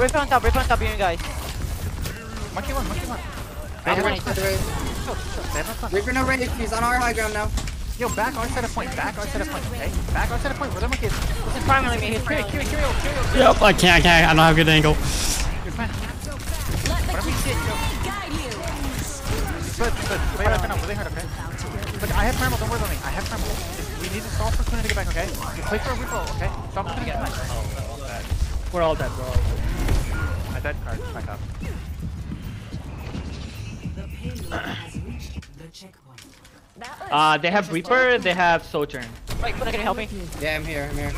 Reaper on top, you guys. Monkey one. Reaper no Wraith, he's on our high ground now. Yo, back on set of point, okay? Back on set of point, where the monkey is. This is primarily me, he's kill. Yep, I can't, I don't have a good angle. You're fine. Whatever you did, yo. Good. Wait, I can't, they hurt, okay? But I have primal, don't worry about me, I have primal. We need to solve for Kitsune to get back, okay? You play for a reroll, okay? Solve for Kitsune to get back. Oh, we're all dead. My dead card, back up. The payload has reached the checkpoint. They have Reaper, they have Sojourn. Wait, can you help me? Yeah, I'm here, I'm here.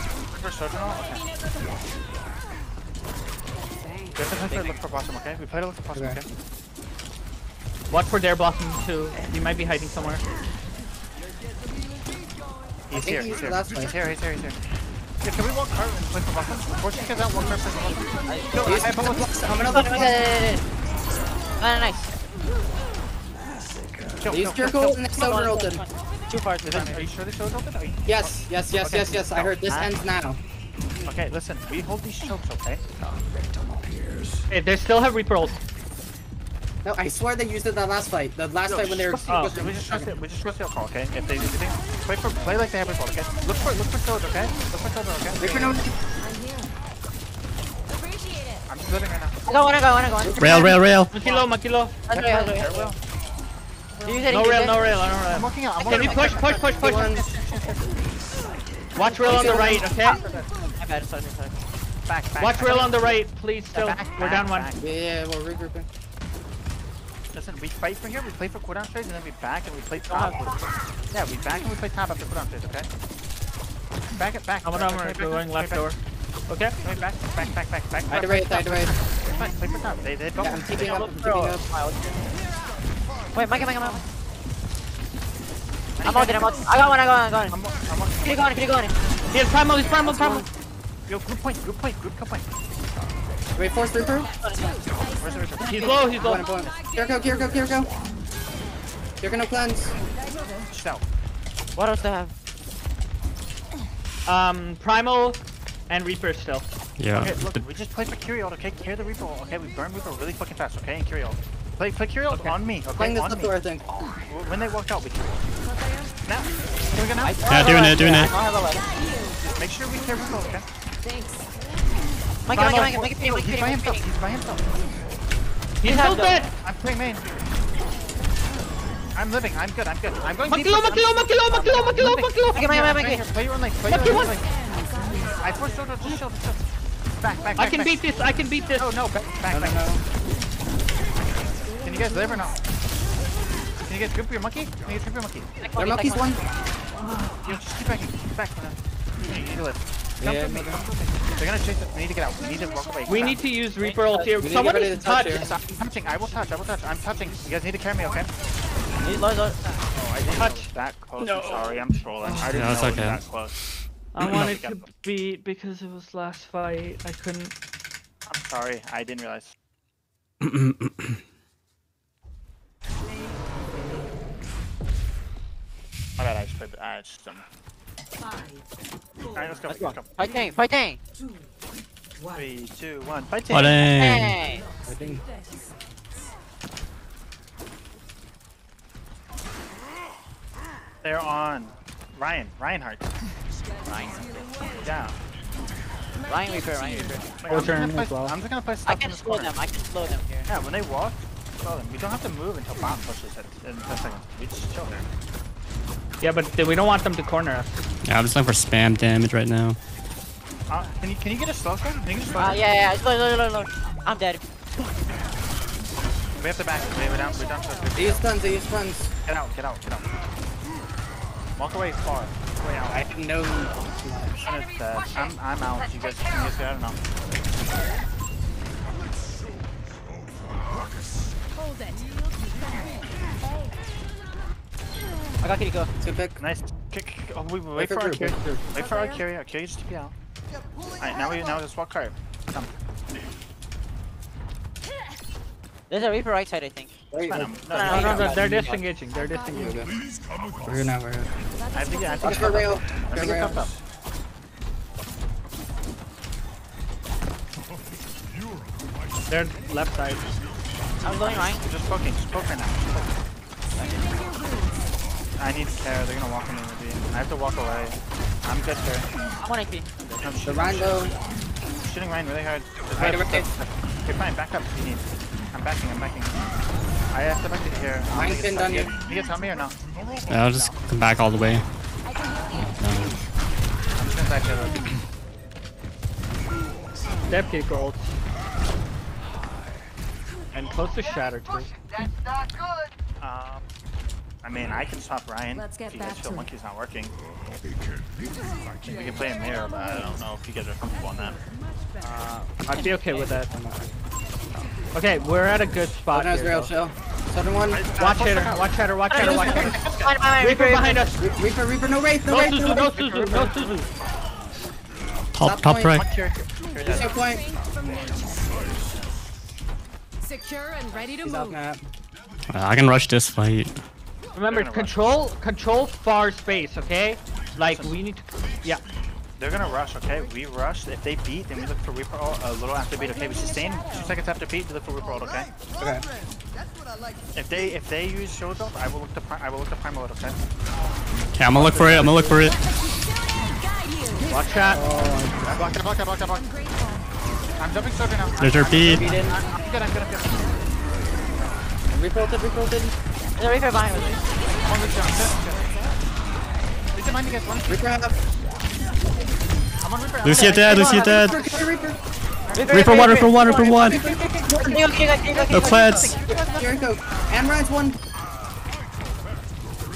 Okay. Look for Blossom, okay? We played a look for Blossom, okay? Watch for Dare Blossom too. You might be hiding somewhere. He's here, he's here. He's here. Yeah, can we walk cart and play for Blossom? Fortune comes out, walk cart, play for Blossom. No, I have one Blossom. I'm another one. Nice. Use Kiriko and the Sojourn ulted. Too far. Are you sure the show's open? Yes. I heard this ends now. Okay, listen. We hold these chokes, okay? Hey, they still have Reaper ult. No, I swear they used it that last fight. The last fight when they were. Oh, we just trust it. We just trust the call, okay? If they, play like they have Reaper, okay? Look for Sojourn, okay? Reaper no. I'm here. Appreciate it. I'm splitting right now. I wanna go. Rail. Makilo. No rail. I'm walking out. Can you push? Watch rail on the right, okay? I bet it's on your side. Back. Watch rail on the right, please. Still, we're down one. Yeah, we're regrouping. Listen, we fight for here, we play for cooldown trades, and then we back and we play top. Yeah, we back and we play top after cooldown trades, okay? Back. I'm going left door. Okay? Back. I had to right. Play for top. They don't. I'm keeping up. Wait, Mike. I'm ulted. I got one. Get it going. He has primal. Yo, group point. Wait, force Reaper? Where's the Reaper? He's low. Kiriko. You're gonna cleanse. Shout. What else do I have? Primal and Reaper still. Yeah. Okay, look, we just play for Kiriko, okay? Clear the Reaper, okay? We burn Reaper really fucking fast, okay? And Kiriko. Play Kiriko on me, okay? Playing this up door, I think. When they walk out, we Kiriko. Now, can we go now? Yeah, doing it. Just make sure we clear Reaper, okay? Thanks. Mike, he's by himself. He's so dead! I'm playing main. I'm living, I'm good. I'm going to Makilo! Mike! Play your own lane. I forced Sojourn, just shield. Back. I can beat this. No, back. Can you guys live or not? Can you guys group your monkey? Their monkey's one. Yo, just keep backing. You need to live. Come to me. They're gonna chase us. We need to get out. We need to walk away. We need to use Reaper ult here. Someone needs to touch. I will touch. I'm touching. You guys need to carry me, okay? I didn't touch that close. No. I'm sorry, I'm trolling. I didn't know it was that close. I wanted to beat because it was last fight. I couldn't. I'm sorry. I didn't realize. My bad. I just played. Alright, let's go. Fighting! 3, 2, 1, fighting! Fighting! They're on Reinhardt. Down. Ryan Reaper. I'm just gonna play stuff. I can slow them here. Yeah, when they walk, slow them. We don't have to move until Bot pushes in 10 seconds. We just chill there. Yeah, but we don't want them to corner us. Yeah, I'm just looking for spam damage right now. Can you get a slow gun? Yeah. I'm dead. We have to back. We're down. These guns. Get out. Walk away far. Way out. I have no. I'm out. You guys get out now. Hold it. I got Kiriko. It's a good pick. Nice kick. Oh, wait for our carry. Okay, just TP out. Alright, now we just walk cart. Come. There's a Reaper right side, I think. No, they're disengaging. We're here now. I think it's for rail. I think it's up. They're left side. I'm going right. Just poke right now. I need to care, they're gonna walk in the B. I have to walk away. I'm good here. I'm on AP. I'm shooting Rein really hard. Wait. Okay, fine, back up if you need. I'm backing. I have to back it here. Mine's been done here. You guys help me or no? Yeah, I'll just come back all the way. I'm just gonna back here though. Depth kick gold. And close to shatter too. That's not good! I mean, I can stop Rein if you guys feel Monkey's not working. We can play a mirror, but I don't know if you guys are comfortable on that. I'd be okay with that. Okay, we're at a good spot here. Rail shell. Southern one. Watch hitter. Watch hitter. Watch hitter. Watch hitter. Reaper behind us. Reaper. Reaper. No wraith. No wraith. No Suzu. No Suzu. Top right. Top point. Secure and ready to move. I can rush this fight. Remember, control far space, okay? Like, we need to... Yeah. They're gonna rush, okay? We rush. If they beat, then we look for Reaper ult a little after beat, okay? We sustain 2 seconds after beat, we look for Reaper ult, okay? Okay. If they use Shield ult, I will look to Primal ult, okay? Okay, I'm gonna look for it, I'm gonna look for it. Block shot. I blocked it, I blocked it, I blocked it, I blocked it. I'm jumping circle now. There's your beat. I'm good, I'm good, I'm good. Reaper ulted, Reaper ulted. There's a Reaper behind me. One Lucio, I'm good, I'm good. Reaper up. Lucio dead, Lucio dead. Reaper 1, Reaper 1, Reaper 1. No clads. Kiriko. And Ryan's 1.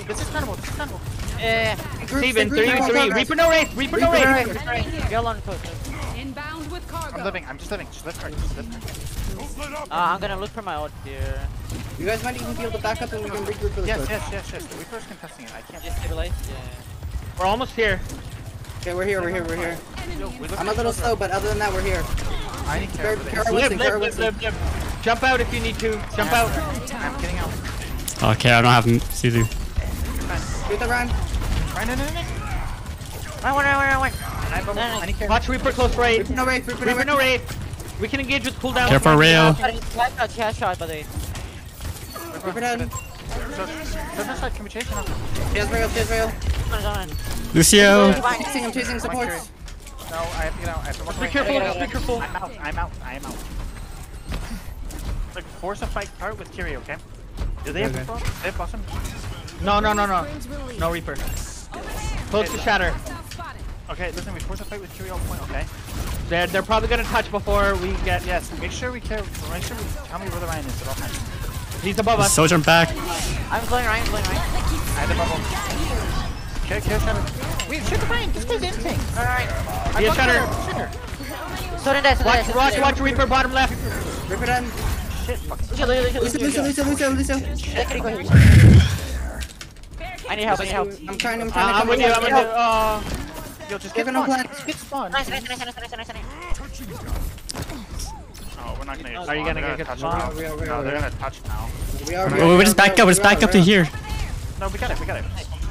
This is tenable, this is tenable. Steven, 3v3. Reaper no race, Reaper no race. You're alone, coach. Inbound with cargo. I'm living, I'm just living. Just lift card, just lift card. I'm gonna look for my ult here. You guys might even be able to back up and we can regroup for the coach. Yes. The Reaper's contesting it, I can't. Just stabilize? Yeah. We're almost here. Okay, we're here. I'm a little slow, but other than that, we're here. I need Winston. Jump out if you need to. Jump out. I'm getting out. Okay, I don't have Suzu. Do the run. Run. Watch Reaper close right. Reaper no raid. Reaper no raid. We can engage with cooldown. Careful rail. Reaper down. Can we chase him? Chase rail. Lucio! I'm chasing supports. No, I have to get out. I have to work. Be careful. I'm out. Like, force a fight part with Kiriko, okay? Do they have Blossom? No. No Reaper. Close to shatter. Okay, listen, we force a fight with Kiriko point, okay? They're probably gonna touch before we get... Yes, make sure we care. Make sure we tell me where the Rein is at all times. He's above us. Sojourn back. I'm going Rein, I have the bubble. Okay, shatter. Wait, shoot the Rein, just do the thing. Alright. Yeah, shatter. Watch Reaper bottom left. Reaper down. Shit, fuck. Lucio. I need help. I'm trying to with you, I'm with you. Yo, just get spawn. Nice. Oh, we're not gonna get spawn. Are you gonna get spawn? No, they're gonna touch now. We're just back up, we're just back up to here. No, we got it.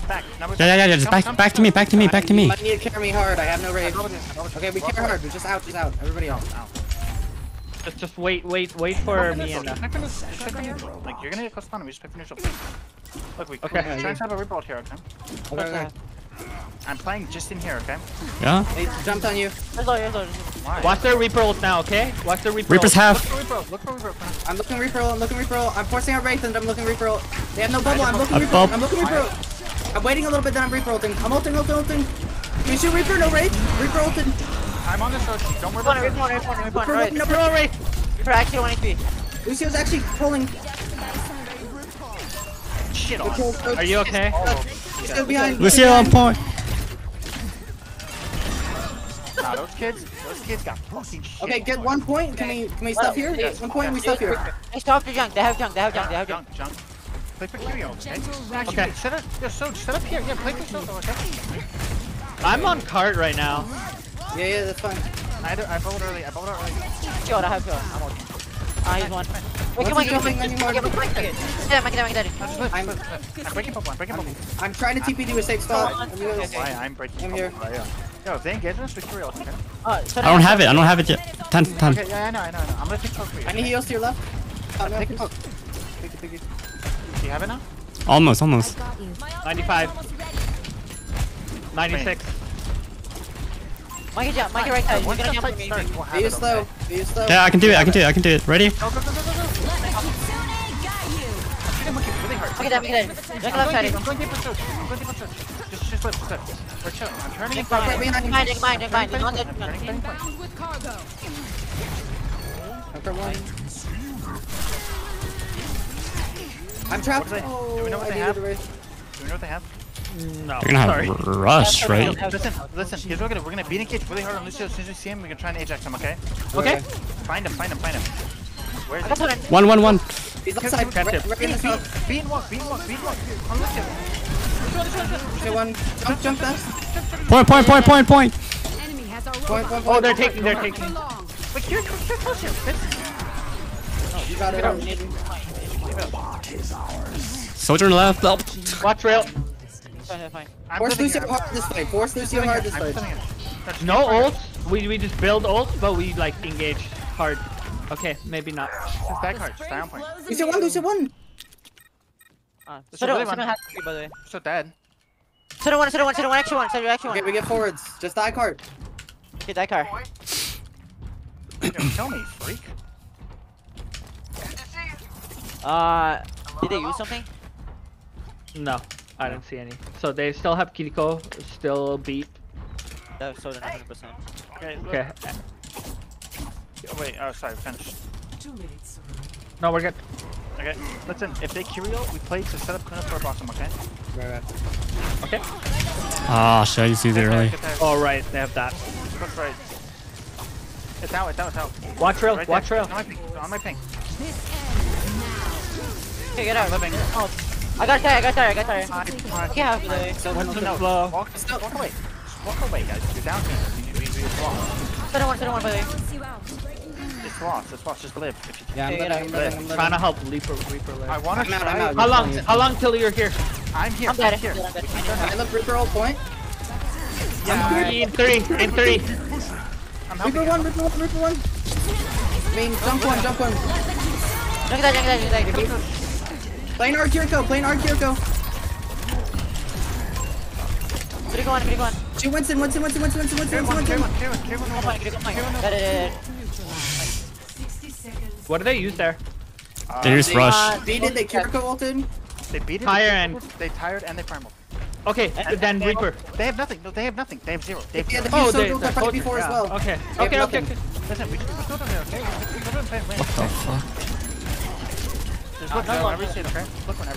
Back. Yeah. Just back to me. You need to carry me hard. I have no rage. Okay, we carry hard. We're just out. Everybody out. Just wait for me. Like, you're gonna get close to me. Just pick for neutral. Look, we trying to have a rebuild here, okay? I'm playing just in here, okay? Yeah? They jumped on you. Watch their rebuild now, okay? Watch their rebuild. Reapers have. Look for rebuild. I'm looking rebuild. I'm forcing out Wraith and I'm looking rebuild. They have no bubble. I'm looking rebuild. I'm waiting a little bit, then I'm Reaper ulting. I'm ulting. Can you shoot Reaper? No Wraith. Reaper ulting. I'm on this road. Don't worry about it. Reaper on. No Wraith. Reaper actually 1 HP. Lucio's actually pulling. Shit on. Are you okay? He's still behind. Lucio on point. Nah, those kids got fucking shit. Okay, get 1 point. Can we stop here? Yes. 1 point and we stop here. They stop the Junk. They have junk. Play for Kiriko, okay? Set up here, yeah, play for Soto, okay? I'm on cart right now. Yeah, that's fine. I bowled early. Yo, I have to. I'm okay. He's one. Wait, come on. I'm breaking pop one, I'm trying to TP to a safe spot. I'm breaking pop one. Yo, if they engage us, we're Kiriko, okay? I don't have it yet. 10. Okay, yeah, I know. I'm gonna take poke for you. Any heals to your left? Take poke. Take it. Do you have it now? Almost. 95. 96. Mikey jump, Mikey right side. Are you slow? Yeah, I can do it. Ready? Go. Just flip. We're chilling. I'm turning in front of you. I'm turning in front. I'm trapped. Do we know what they have? No. They're gonna have rush, right? Listen, here's what we're gonna do. We're gonna beat and cage really hard on Lucio. As soon as we see him, we're gonna try and Ajax him, okay? Okay. Find him. Where's he? One. He's outside. Beat and walk. On Lucio. Okay, one. Jump that. Point. Oh, they're taking. Wait, you're close here. Oh, you got it. Sojourn left. Watch rail. Fine. Force Lucio hard this way. No ult. We just build ult, but we like engage hard. Okay, maybe not. Just back hard. Just down point. Lucio one. Sojourn has 3 by the way. So dead. Sojourn one. Okay, we get forwards. Just die card. Okay, die card. Tell me, freak. Did they use something? No, I don't see any. So they still have Kiriko, still beat. That was so 100%. Okay. Wait, oh sorry, finish. No, we're good. Okay, listen, if they Kiriko, we play to set up clean up our bottom, okay? Right. Okay. Ah, should I just use it early? Oh right, they have that. That's right. It's out. Watch rail, On my ping. Okay, get out. Oh, I got tired. Yeah, walk away, guys. You're down here. It's lost. Set one, buddy. It's lost. Just live. Yeah, I'm trying to help Reaper live. I'm out. How long till you're here? I'm here. I love Reaper all point. Yeah. In three. Reaper one. I mean, jump one. Look at that. Playing Kiriko. Kiriko one. Winston. What did they use there? They used rush. They Kiriko ulted. They beat it. They tired and they primal. Okay, then Reaper. They have nothing. They have zero. They have before as well. Okay. Listen, we just go down there, okay? What the fuck? Just look whenever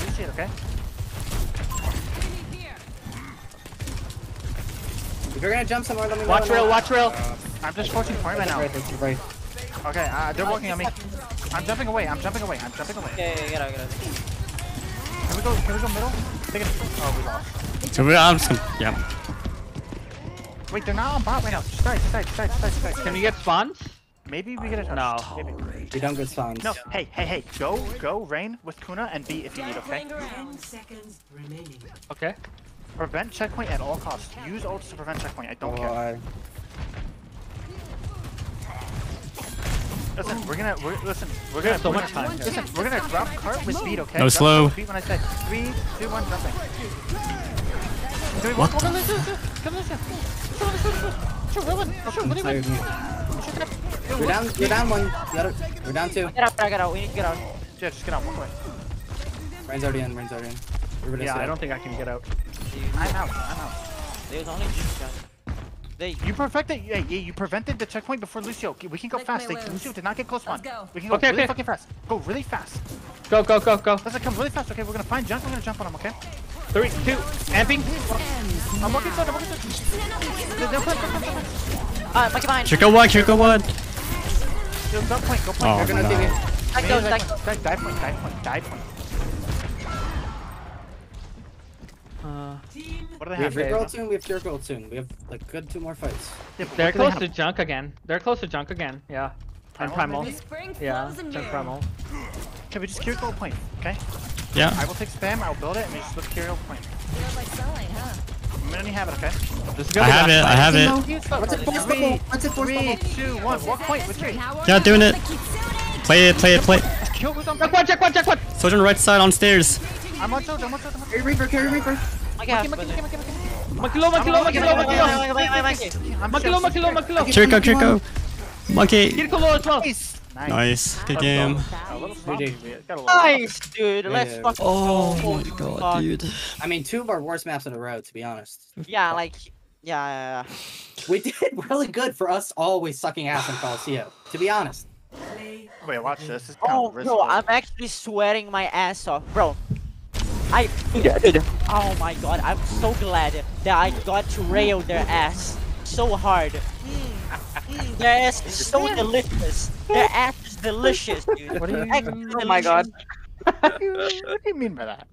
you see it, okay? If you're gonna jump somewhere, let me know. Watch rail. I'm just forcing point right now. Right. Okay, they're walking on me. I'm jumping away. Yeah, get out. Can we go middle? Oh, we lost. So we're on some, yeah. Wait, they're not on bot right now. Just die. Can we get spawns? Maybe we get a touch. No. We don't get spawns. No. Hey. Go, Rein with Kuna and B if you need, okay? Okay. Prevent checkpoint at all costs. Use ults to prevent checkpoint. I don't care. Listen, we're gonna so much time. Listen, we're gonna drop cart with speed, okay? No drop slow. When I say 3, 2, 1, jumping. What? Come on, We're down one. We're down 2. Get out. We need to get out. Yeah, just get out. Walk away. Rain's already in. Yeah, I don't think I can get out. I'm out. There's only two. You perfected. You prevented the checkpoint before Lucio. We can go fast. Lucio did not get close one. We can go really fucking fast. Go really fast. Go. Let's come really fast. Okay, we're gonna find Junk. We're gonna jump on him. Okay. 3, 2, amping. I'm walking side. Chico one. Go point. Oh, they're gonna dig it. Dive point. What do they have? We have Kiriko soon. We have like good 2 more fights. Yeah, they're close to Junk again. Yeah. And Primal. Yeah. Can we just Kiriko point? Okay. Yeah. I will take spam. I will build it and we just look Kiriko point. I only have it, okay? I have it. What's it for? 3, 2, 1. Walk point with 3. Not doing it. Play it. Check one. Sojourn right side on stairs. I'm on Sojourn. Carry Reaper. Monkey low. Kiriko. Monkey. Kiriko low as well. Nice. Good game. Nice, dude. Let's fucking go. Oh my god, dude. I mean, 2 of our worst maps in a row, to be honest. Yeah. We did really good for us always sucking ass in Coliseum, to be honest. Wait, watch this. It's kind of risky. Bro, I'm actually sweating my ass off, bro. Dude. Oh my god, I'm so glad that I got to rail their ass so hard. Their ass is so delicious. Their ass is delicious, dude. What do you mean? Oh my god. What do you mean by that?